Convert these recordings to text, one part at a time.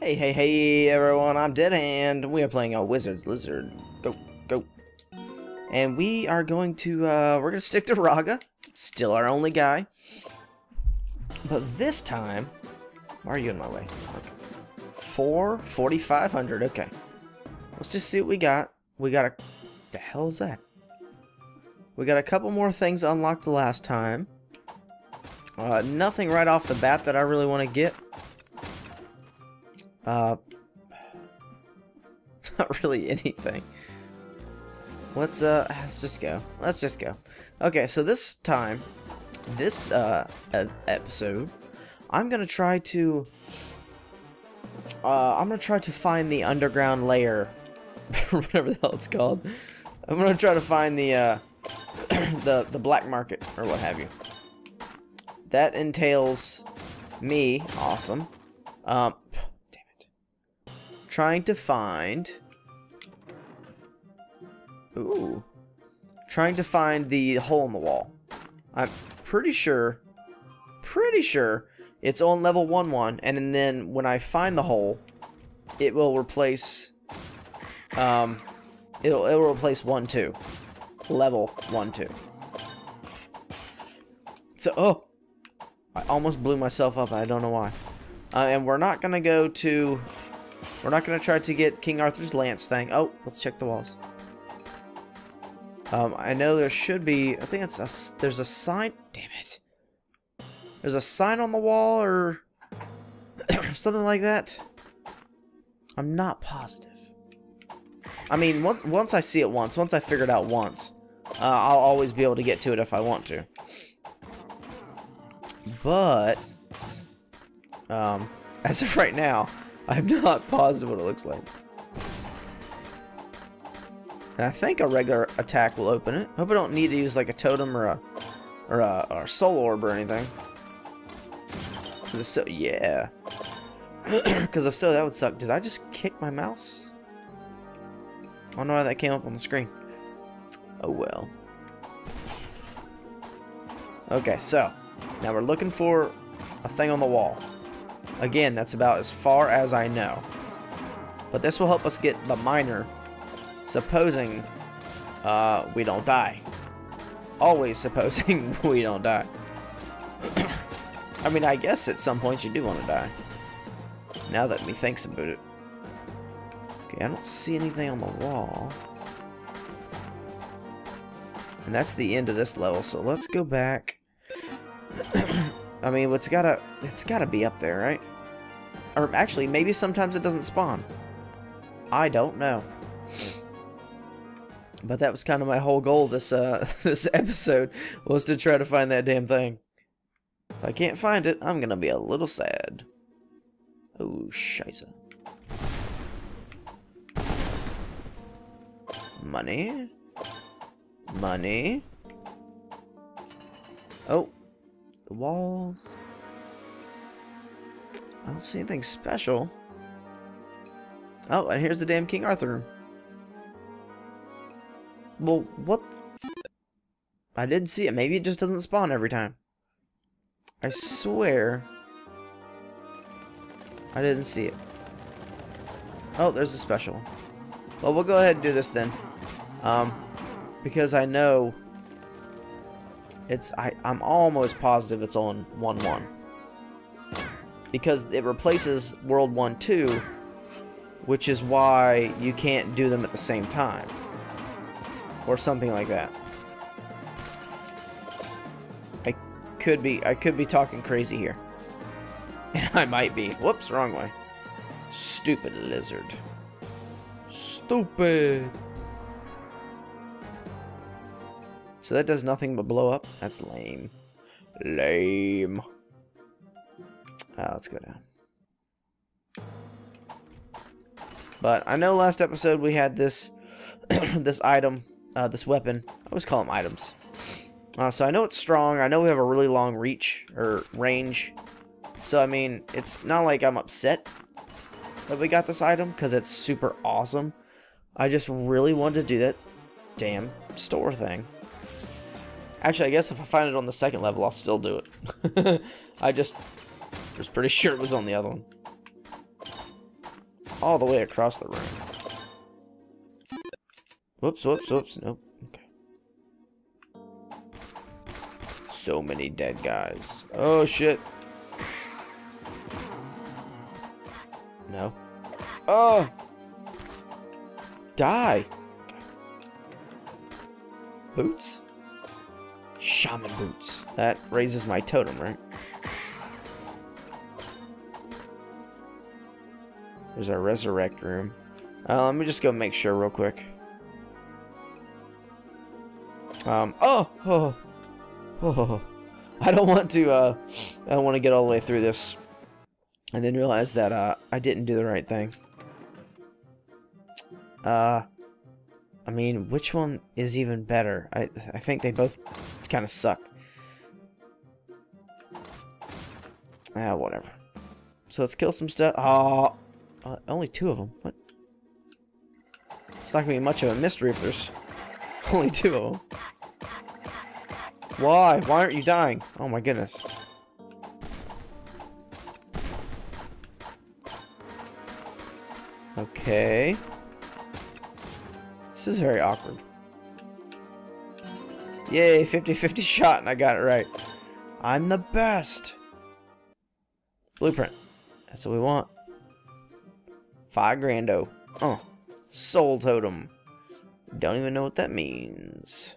Hey everyone, I'm Deadhand, and we are playing A Wizard's Lizard. Go. And we are going to, we're going to stick to Raga. Still our only guy. But this time, why are you in my way? Okay. 4,500, okay. Let's just see what we got. We got a, the hell is that? We got a couple more things unlocked the last time. Nothing right off the bat that I really want to get. Not really anything. Let's just go. Okay, so this time, this episode, I'm gonna try to find the underground lair, whatever the hell it's called. I'm gonna try to find the the black market or what have you. That entails me, awesome. Trying to find the hole in the wall. I'm pretty sure it's on level 1-1, and then when I find the hole, it will replace, it'll replace 1-2, level 1-2. So, oh, I almost blew myself up. I don't know why. And we're not gonna go to. We're not going to try to get King Arthur's Lance thing. Oh, let's check the walls. I know there should be... I think it's a, there's a sign... Damn it. There's a sign on the wall or... something like that. I'm not positive. I mean, once I see it once, once I figure it out once, I'll always be able to get to it if I want to. But... as of right now... I'm not positive what it looks like. And I think a regular attack will open it. Hope I don't need to use like a totem or a soul orb or anything. So yeah. Because if so, that would suck. Did I just kick my mouse? I don't know why that came up on the screen. Oh well. Okay, so now we're looking for a thing on the wall. Again, that's about as far as I know. But this will help us get the miner, supposing we don't die. Always supposing we don't die. I mean, I guess at some point you do want to die. Now that methinks about it. Okay, I don't see anything on the wall. And that's the end of this level, so let's go back. I mean, it's gotta be up there, right? Or actually, maybe sometimes it doesn't spawn. I don't know. But that was kind of my whole goal this this episode, was to try to find that damn thing. If I can't find it, I'm gonna be a little sad. Oh, scheisse. Money. Oh. The walls. I don't see anything special. Oh, and here's the damn King Arthur room. Well, what? I didn't see it. Maybe it just doesn't spawn every time. I swear. I didn't see it. Oh, there's a special. Well, we'll go ahead and do this then. Because I know... I'm almost positive it's on 1-1. Because it replaces World 1-2, which is why you can't do them at the same time. Or something like that. I could be talking crazy here. And I might be. Whoops, wrong way. Stupid lizard. Stupid. So that does nothing but blow up. That's lame. Lame. Let's go down. But I know last episode we had this this item, this weapon. I always call them items. So I know it's strong. I know we have a really long reach or range. So I mean, it's not like I'm upset that we got this item because it's super awesome. I just really wanted to do that damn store thing. Actually, I guess if I find it on the second level, I'll still do it. I just was pretty sure it was on the other one. all the way across the room. Whoops, whoops, whoops. Nope. Okay. So many dead guys. Oh, shit. No. Oh! Die! Boots? Shaman boots. That raises my totem, right? There's our resurrect room. Let me just go make sure real quick. Oh! I don't want to, I don't want to get all the way through this and then realize that, I didn't do the right thing. I mean, which one is even better? I think they both kind of suck. Ah, whatever. So let's kill some stuff. Oh, only two of them. What? It's not gonna be much of a mystery if there's only two of them. Why? Why aren't you dying? Oh my goodness. Okay. This is very awkward. Yay, 50-50 shot and I got it right. I'm the best. Blueprint. That's what we want. $5 grando. Oh. Soul Totem. Don't even know what that means.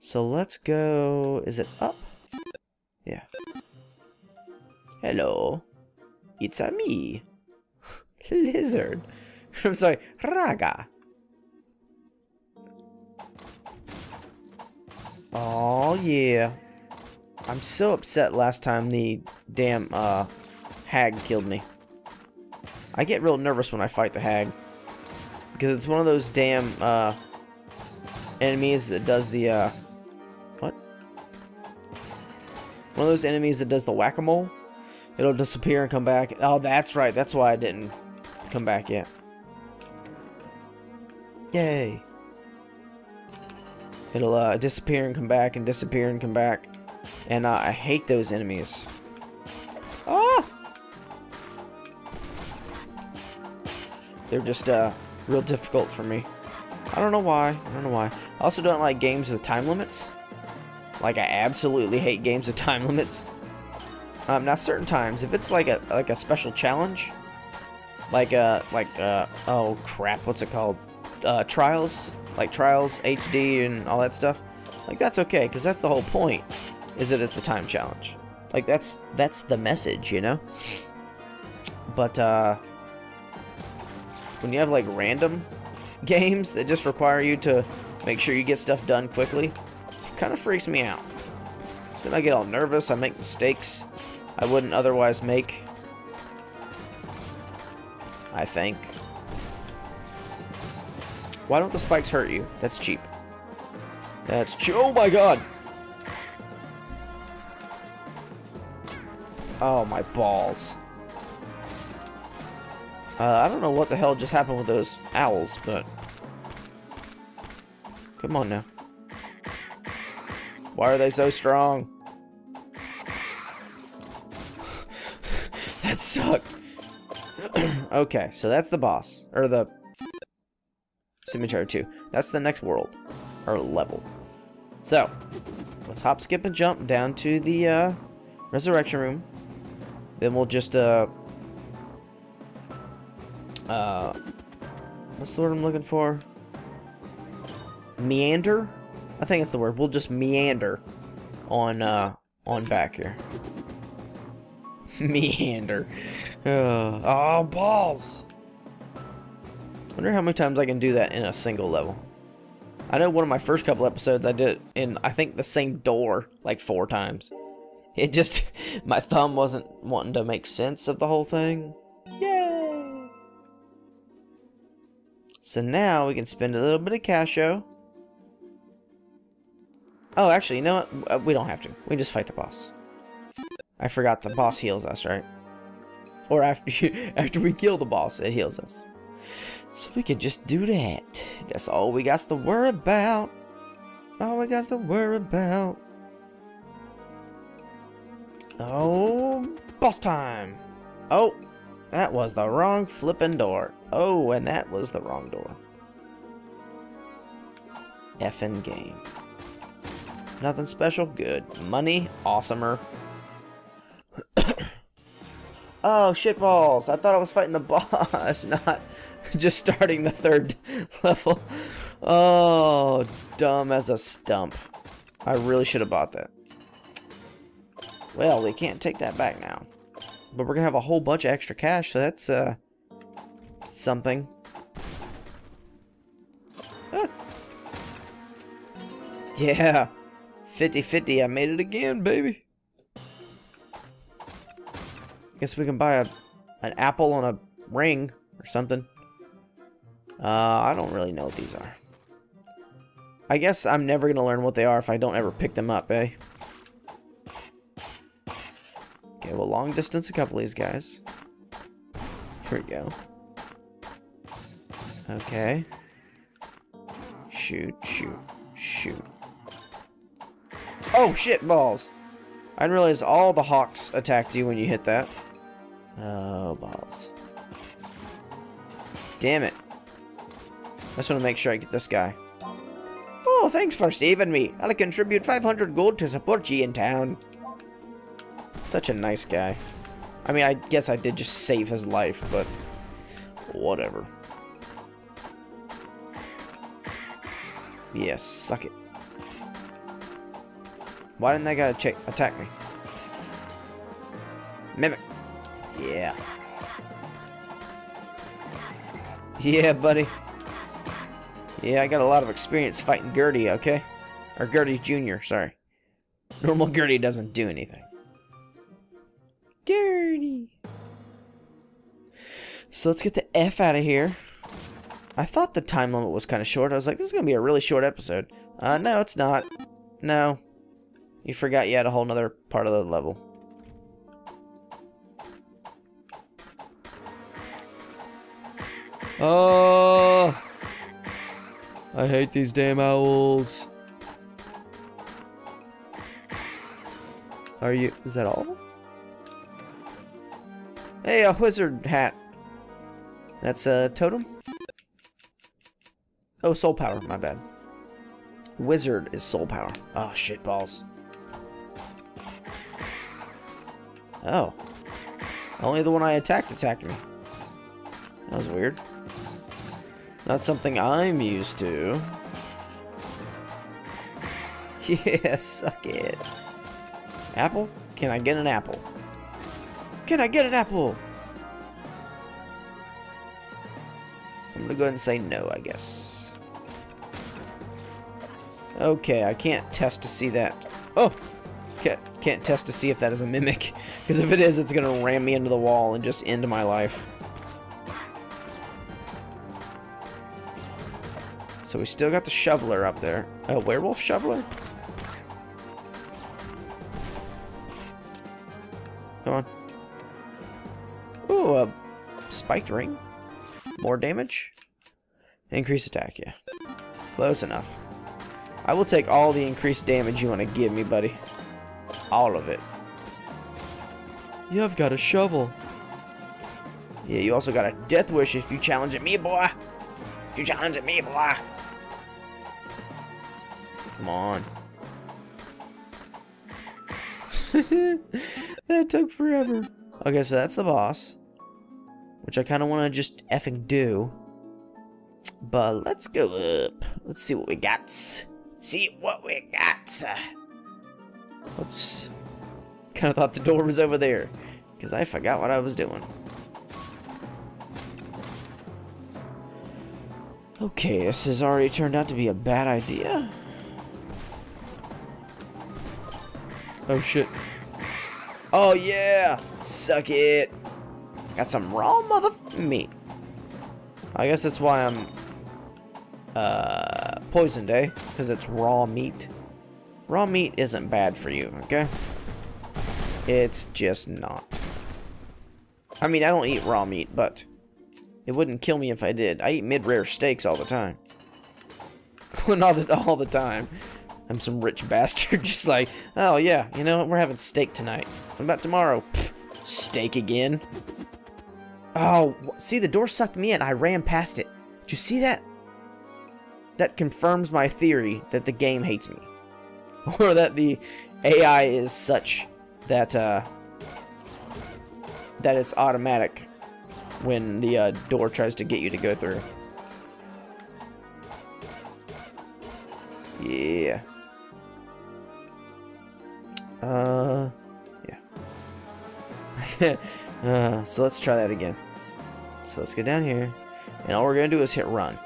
So let's go. Is it up? Yeah. Hello. It's a me. Lizard. I'm sorry, Raga. Oh yeah. I'm so upset last time the damn hag killed me. I get real nervous when I fight the hag because it's one of those damn enemies that does the what? One of those enemies that does the whack-a-mole. It'll disappear and come back. Oh, that's right. That's why I didn't come back yet. Yay. It'll disappear and come back and disappear and come back. And I hate those enemies. Ah! They're just real difficult for me. I don't know why. I don't know why. I also don't like games with time limits. Like, I absolutely hate games with time limits. Now certain times, if it's like a special challenge, like oh crap, what's it called? Trials, like Trials HD and all that stuff. Like, that's okay, because that's the whole point, is that it's a time challenge. Like, that's the message, you know? But when you have like random games that just require you to make sure you get stuff done quickly, it kind of freaks me out. Then I get all nervous, I make mistakes I wouldn't otherwise make. I think. Why don't the spikes hurt you? That's cheap. That's cheap. Oh my god! Oh my balls. I don't know what the hell just happened with those owls, but... Come on now. Why are they so strong? That sucked. Okay, so that's the boss. Or the... Cemetery 2. That's the next world. Or level. So, let's hop, skip, and jump down to the resurrection room. Then we'll just... what's the word I'm looking for? Meander? I think that's the word. We'll just meander on back here. Meander. Oh, balls! I wonder how many times I can do that in a single level. I know one of my first couple episodes I did it in, I think, the same door like 4 times. It just... my thumb wasn't wanting to make sense of the whole thing. Yay! So now we can spend a little bit of casho. Oh, actually, you know what? We don't have to. We can just fight the boss. I forgot the boss heals us, right? Or after we kill the boss, it heals us. So we can just do that. That's all we got to worry about. All we got to worry about. Oh, Boss time! Oh, that was the wrong flippin' door. Oh, and that was the wrong door. Effin' game. Nothing special, good. Money, awesomer. Oh, shitballs! I thought I was fighting the boss, not just starting the third level. Oh, dumb as a stump. I really should have bought that. Well, we can't take that back now. But we're gonna have a whole bunch of extra cash, so that's, something. Ah. Yeah! 50-50, I made it again, baby! Guess we can buy an apple on a ring or something. I don't really know what these are. I guess I'm never gonna learn what they are if I don't ever pick them up, eh? Okay, well, long distance a couple of these guys. Here we go. Okay. Shoot, shoot, shoot. Oh, shit balls! I didn't realize all the hawks attacked you when you hit that. Oh, balls. Damn it. I just want to make sure I get this guy. Oh, thanks for saving me. I'll contribute 500 gold to support ye in town. Such a nice guy. I mean, I guess I did just save his life, but whatever. Yeah, suck it. Why didn't that guy attack me? Mimic. Yeah. Yeah, buddy. Yeah, I got a lot of experience fighting Gertie, okay? Or Gertie Jr., sorry. Normal Gertie doesn't do anything. Gertie. So let's get the F out of here. I thought the time limit was kind of short. I was like, this is going to be a really short episode. No, it's not. No. You forgot you had a whole nother part of the level. Oh! I hate these damn owls. Are you... Is that all? Hey, a wizard hat. That's a totem? Oh, soul power. My bad. Wizard is soul power. Oh, shit balls. Oh. Only the one I attacked me. That was weird. Not something I'm used to. Yeah, suck it. Apple? Can I get an apple? Can I get an apple? I'm gonna go ahead and say no, I guess. Okay, I can't test to see that. Oh! Can't test to see if that is a mimic, because if it is, it's gonna ram me into the wall and just end my life. So we still got the shoveler up there. A werewolf shoveler? Come on. Ooh, a spiked ring. More damage. Increased attack, yeah. Close enough. I will take all the increased damage you want to give me, buddy. All of it. You've got a shovel. Yeah, you also got a death wish if you challenge at me, boy. If you challenge at me, boy. Come on. That took forever. Okay, so that's the boss. Which I kind of want to just effing do. But let's go up. Let's see what we got. See what we got. Oops. Kind of thought the door was over there. Because I forgot what I was doing. Okay, this has already turned out to be a bad idea. Oh, shit. Oh, yeah! Suck it! Got some raw motherf- meat. I guess that's why I'm... poisoned, eh? Because it's raw meat. Raw meat isn't bad for you, okay? It's just not. I mean, I don't eat raw meat, but it wouldn't kill me if I did. I eat mid-rare steaks all the time. all the time. I'm some rich bastard just like, oh yeah, you know, we're having steak tonight. What about tomorrow? Pfft, Steak again. Oh, see, the door sucked me in. I ran past it. Did you see that? That confirms my theory that the game hates me. Or that the AI is such that, that it's automatic when the door tries to get you to go through. Yeah. Yeah. So let's try that again. So let's go down here, and all we're gonna do is hit run.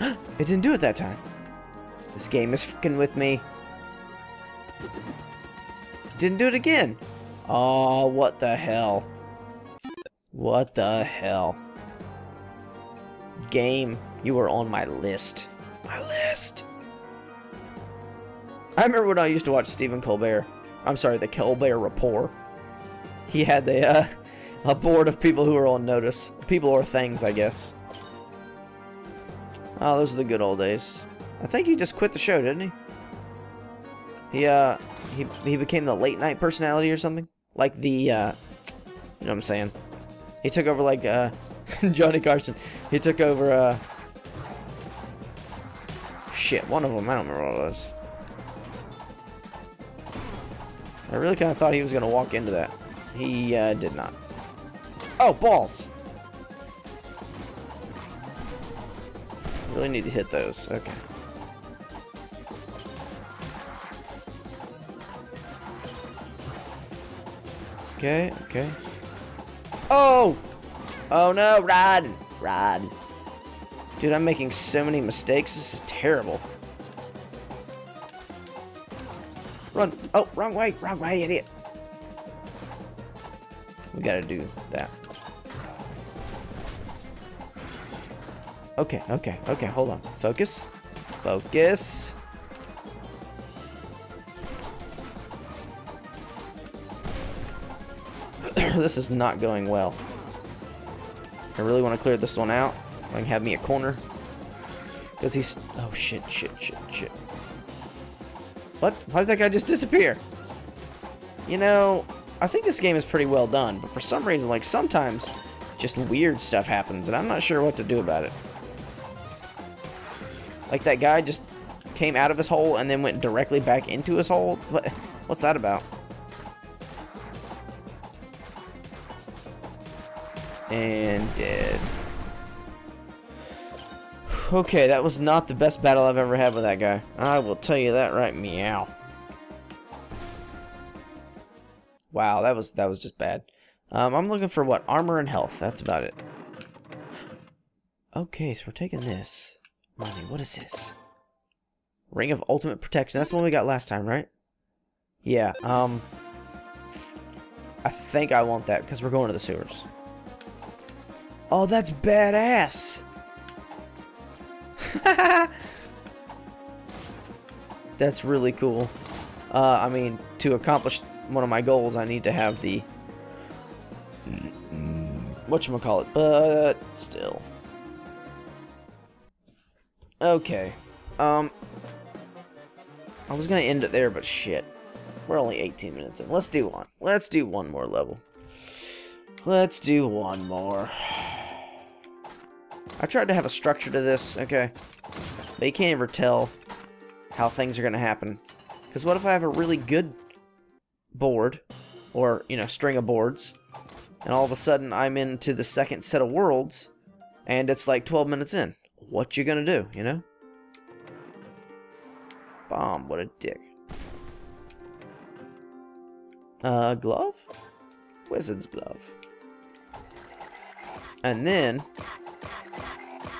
It didn't do it that time. This game is fucking with me. Didn't do it again. Oh, what the hell? What the hell? Game, you were on my list. My list. I remember when I used to watch Stephen Colbert. I'm sorry, the Colbert Report. He had a board of people who were on notice. People or things, I guess. Oh, those are the good old days. I think he just quit the show, didn't he? He became the late night personality or something. Like the, you know what I'm saying? He took over like, Johnny Carson. He took over, shit, one of them. I don't remember what it was. I really kind of thought he was going to walk into that. He, did not. Oh, balls! Really need to hit those. Okay. Okay, okay. Oh! Oh no, run! Run. Dude, I'm making so many mistakes. This is terrible. Run. Oh, wrong way, idiot. We gotta do that. Okay, okay, okay, hold on. Focus. Focus. This is not going well. I really want to clear this one out. I can have me a corner. Because he's... Oh, shit, shit, shit, shit. What? Why did that guy just disappear? You know, I think this game is pretty well done, but for some reason, like, sometimes just weird stuff happens, and I'm not sure what to do about it. Like, that guy just came out of his hole and then went directly back into his hole? What's that about? And dead. Okay, that was not the best battle I've ever had with that guy. I will tell you that right meow. Wow, that was just bad. I'm looking for what? Armor and health. That's about it. Okay, so we're taking this. Money, what is this? Ring of Ultimate Protection. That's the one we got last time, right? Yeah, I think I want that because we're going to the sewers. Oh, that's badass! That's really cool. I mean, to accomplish one of my goals, I need to have the whatchamacallit, but still. Okay. I was gonna end it there, but shit. We're only 18 minutes in. Let's do one. Let's do one more level. Let's do one more. I tried to have a structure to this, okay. But you can't ever tell how things are going to happen. Because what if I have a really good board, or, you know, string of boards, and all of a sudden I'm into the second set of worlds, and it's like 12 minutes in. What you going to do, you know? Bomb, what a dick. Glove? Wizard's glove. And then...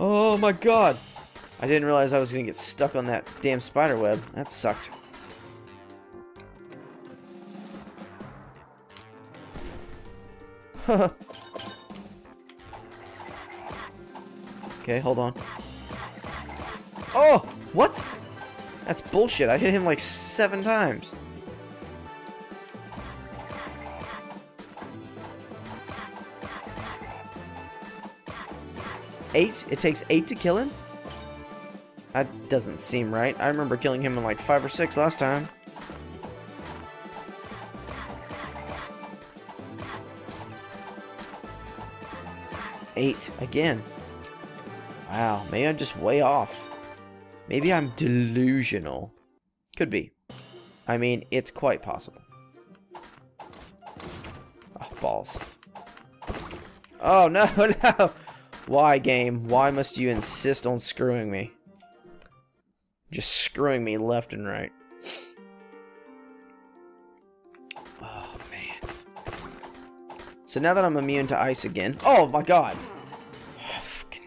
Oh my god! I didn't realize I was gonna get stuck on that damn spider web. That sucked. Okay, hold on. Oh! What? That's bullshit. I hit him like 7 times. Eight? It takes 8 to kill him? That doesn't seem right. I remember killing him in like 5 or 6 last time. 8 again. Wow, maybe I'm just way off. Maybe I'm delusional. Could be. I mean, it's quite possible. Oh, balls. Oh, no, no! Why, game? Why must you insist on screwing me? Just screwing me left and right. Oh, man. So now that I'm immune to ice again... Oh, my God! Oh, fucking...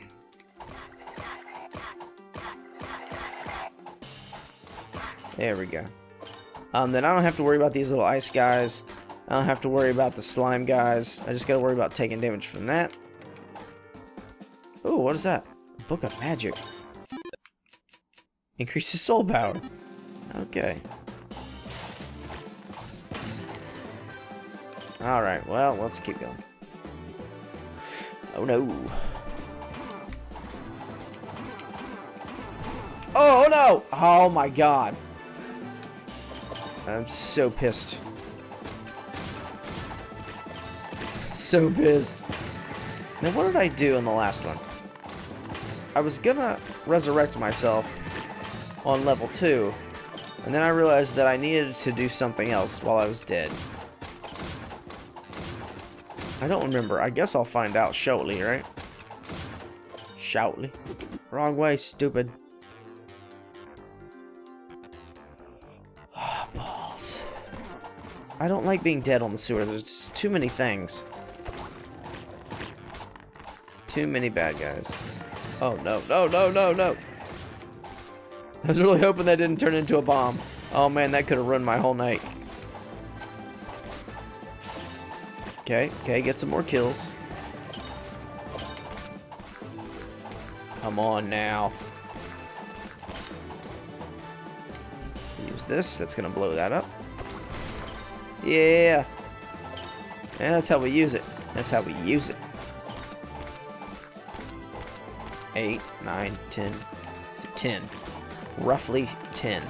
There we go. Then I don't have to worry about these little ice guys. I don't have to worry about the slime guys. I just gotta worry about taking damage from that. Ooh, what is that? Book of Magic. Increases soul power. Okay. Alright, well, let's keep going. Oh no. Oh no! Oh my God. I'm so pissed. So pissed. Now what did I do in the last one? I was gonna resurrect myself on level 2, and then I realized that I needed to do something else while I was dead. I don't remember. I guess I'll find out shortly, right? Shortly. Wrong way, stupid. Ah, balls. I don't like being dead on the sewer. There's just too many things. Too many bad guys. Oh no, no, no, no, no. I was really hoping that didn't turn into a bomb. Oh man, that could have ruined my whole night. Okay, okay, get some more kills. Come on now. Use this, that's gonna blow that up. Yeah. And that's how we use it. That's how we use it. 8, 9, 10. So 10. Roughly 10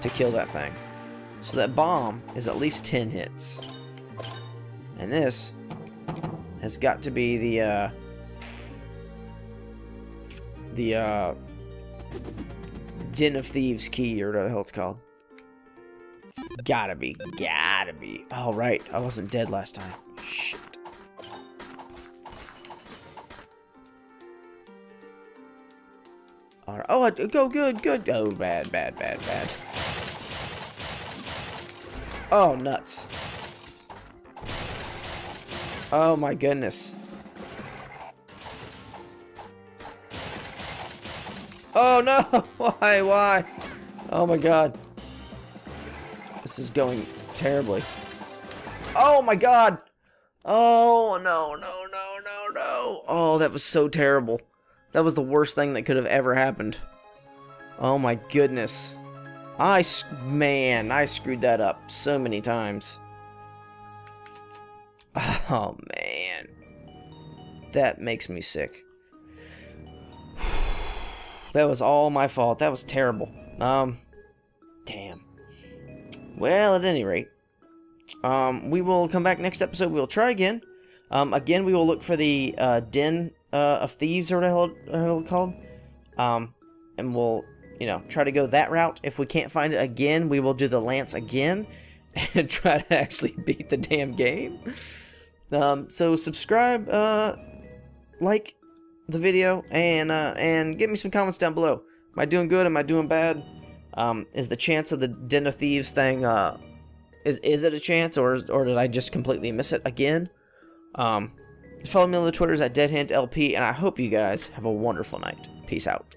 to kill that thing. So that bomb is at least 10 hits. And this has got to be the Den of Thieves key, or whatever the hell it's called. Gotta be. Gotta be. Oh, right. I wasn't dead last time. Shit. Alright. Oh, go good, good. Oh, bad, bad, bad, bad. Oh, nuts. Oh, my goodness. Oh, no. Why, why? Oh, my God. This is going terribly. Oh, my God. Oh, no, no, no, no, no. Oh, that was so terrible. That was the worst thing that could have ever happened. Oh my goodness. Man, I screwed that up so many times. Oh man. That makes me sick. That was all my fault. That was terrible. Damn. Well, at any rate, we will come back next episode. We'll try again. Again, we will look for the Den of Thieves, or whatever it's called. And we'll, you know, try to go that route. If we can't find it again, we will do the Lance again and try to actually beat the damn game. So subscribe, like the video, and give me some comments down below. Am I doing good? Am I doing bad? Is the chance of the Den of Thieves thing, is it a chance, or did I just completely miss it again? Follow me on the Twitters at DeadhandLP, and I hope you guys have a wonderful night. Peace out.